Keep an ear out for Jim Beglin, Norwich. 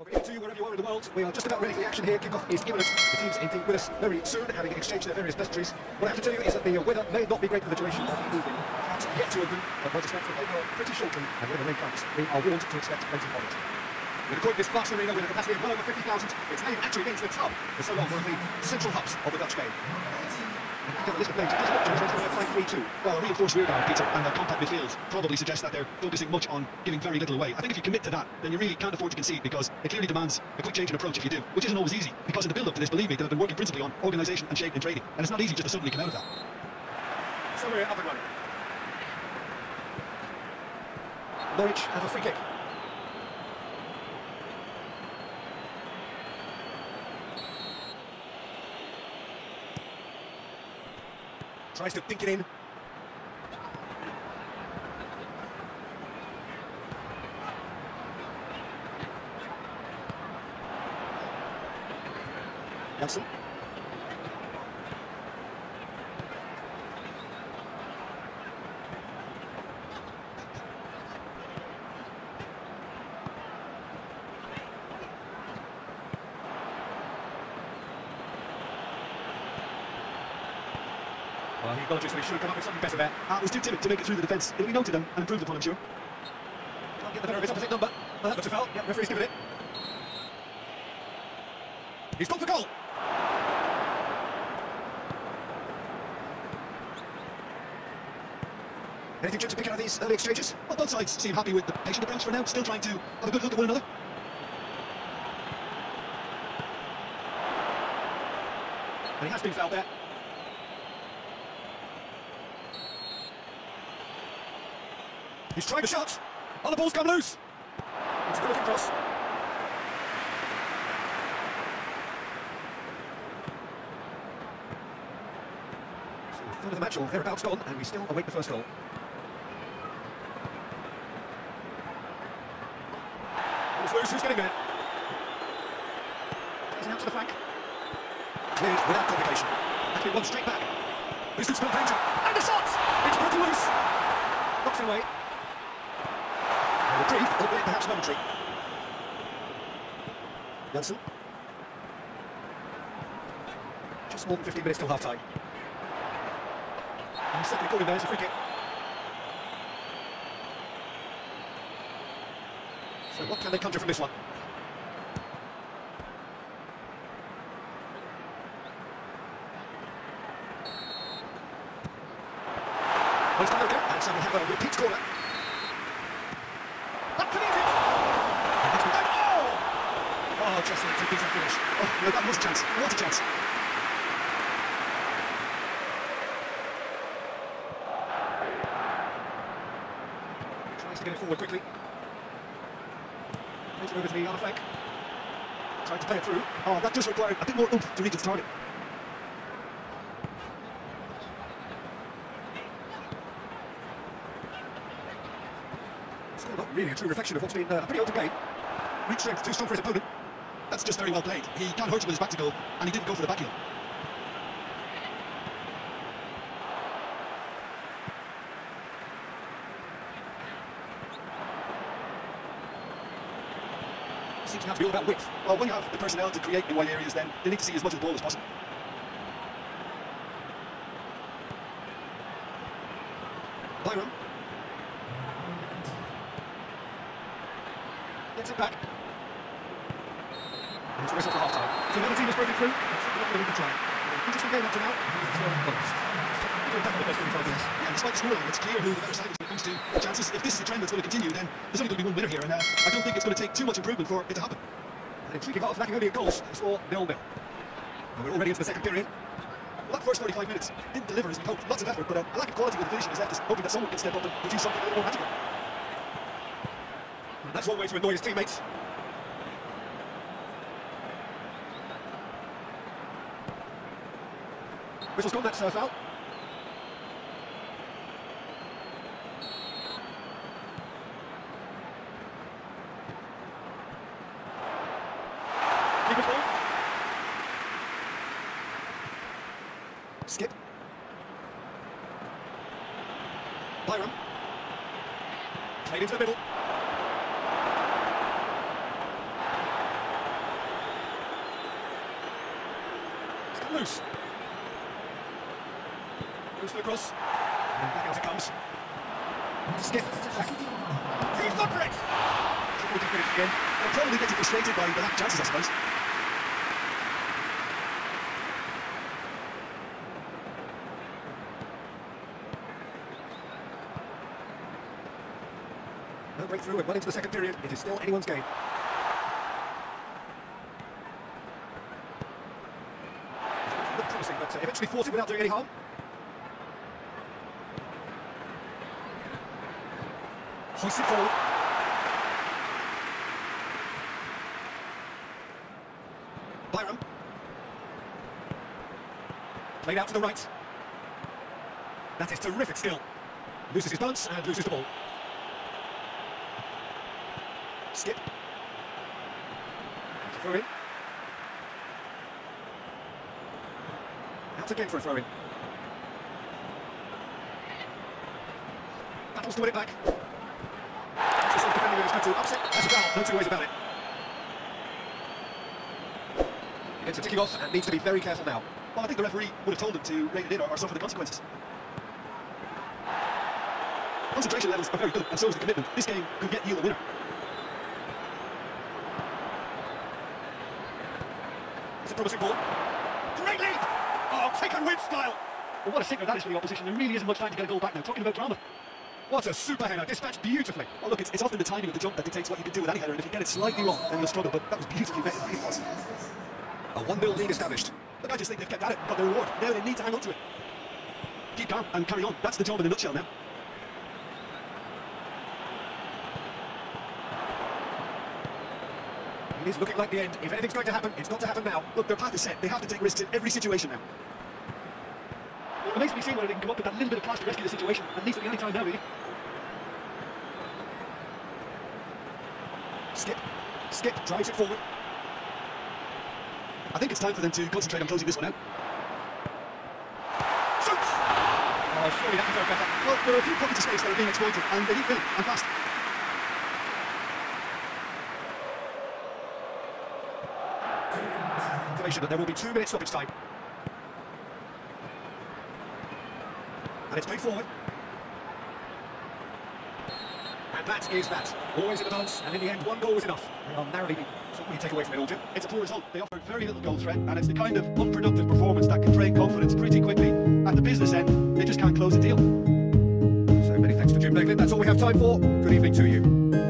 Okay, to you wherever you are in the world, we are just about ready for the action here. Kickoff is imminent. The teams aiming with us very soon, having exchanged their various pleasantries. What I have to tell you is that the weather may not be great for the duration of the evening. That's yet to open, but might expect from over pretty shortly, and whenever rain comes, we are warned to expect plenty of it. We're recording this vast arena with a capacity of well over 50,000. Its name actually means the tub, for so long one of the central hubs of the Dutch game. And we have a list of names that doesn't look 5-3-2. Well, a reinforced rearguard, Peter, and a compact midfield probably suggests that they're focusing much on giving very little away. I think if you commit to that, then you really can't afford to concede, because it clearly demands a quick change in approach if you do, which isn't always easy, because in the build-up to this, believe me, they've been working principally on organisation and shape and training, and it's not easy just to suddenly come out of that. Somewhere up and running. Norwich have a free kick. Tries to think it in. Nelson. Well, he apologised, but he should have come up with something better there. It was too timid to make it through the defence. It'll be noted and improved upon, I'm sure. Can't get the better of his opposite number. That looks a foul. Yeah, referee's given it. He's gone for goal! Anything good to pick out of these early exchanges? Well, both sides seem happy with the patient approach for now, still trying to have a good look at one another. And he has been fouled there. He's tried a shot. Oh, the ball's come loose. It's a good looking cross. So the third of the match, or thereabouts, gone, and we still await the first goal. It's loose. Who's getting there? He's out to the flank. Cleared without complication. That's been one straight back. This could spell danger. And a shot. It's broken loose. Knocks it away. A brief, albeit perhaps momentary. Jensen. Just more than 15 minutes till half time. And he's certainly called him there, it's a free kick. So what can they conjure from this one? Well, it's done okay, and so we have a repeat corner. Oh, Jesse, it's a decent finish. Oh, no, that was a chance. What a chance. Tries to get it forward quickly. Plays it over to the other flank. Tried to play it through. Oh, that just required a bit more oomph to reach its target. Still not really a true reflection of what's been a pretty open game. Reach strength too strong for his opponent. That's just very well played. He can't hurt him with his back to goal, and he didn't go for the back heel. Seems to be all about width. Well, when you have the personnel to create in wide areas, then they need to see as much of the ball as possible. Byron. Gets it back. It's a whistle for half-time. So another team has broken through. It's try. Interesting game up to now. Yeah, despite scoring, it's clear who the better side is when it comes to chances. If this is the trend that's going to continue, then there's only going to be one winner here, and I don't think it's going to take too much improvement for it to happen. An intriguing half, lacking only a goal, score 0-0. We're already into the second period. Well, that first 45 minutes didn't deliver as we hoped. Lots of effort, but a lack of quality with the finishing has left us hoping that someone can step up and produce something a little more magical. And that's one way to annoy his teammates. Whistle's gone, that's a foul. Keeper's ball. Skip. Byron. Played into the middle. loose. Goes to the cross. And back out it comes. Skip. He's gone for it. Triple to finish again. They're probably getting frustrated by the lack of chances, I suppose. No breakthrough and well into the second period. It is still anyone's game. But eventually thwarted without doing any harm. Hoist it forward. Byram. Played out to the right. That is terrific skill. Loses his balance and loses the ball. Skip. Throw in. Out again for a throw-in. Battles to win it back. That's the sort of defending with his total upset. That's a foul, no two ways about it. It's a ticking off and needs to be very careful now. Well, I think the referee would have told them to rein it in or suffer the consequences. Concentration levels are very good, and so is the commitment. This game could get you the winner. It's a promising ball. Great leap! Oh, take and win style! Well, what a signal that is for the opposition. There really isn't much time to get a goal back now. Talking about drama. What a super header, dispatched beautifully. Oh, look, it's often the timing of the jump that dictates what you can do with any header, and if you get it slightly wrong, then you'll struggle, but that was beautifully better. It was. A 1-0 lead established. Look, I just think they've kept at it, got the reward. Now they need to hang on to it. Keep calm and carry on. That's the job in a nutshell now. It is looking like the end. If anything's going to happen, it's got to happen now. Look, their path is set. They have to take risks in every situation now. Well, it remains to be seen whether they can come up with that little bit of class to rescue the situation. At least at the only time now, really. Skip. Skip drives it forward. I think it's time for them to concentrate on closing this one out. Shoots! Oh, surely that can go better. Well, there are a few pockets of space that are being exploited, and they need filling, and fast. Information that there will be 2 minutes stoppage time. And it's played forward. And that is that. Always in the balance, and in the end, one goal was enough. They are narrowly beaten. So what do you take away from it all, Jim? It's a poor result. They offer very little goal threat, and it's the kind of unproductive performance that can drain confidence pretty quickly. At the business end, they just can't close a deal. So many thanks to Jim Beglin. That's all we have time for. Good evening to you.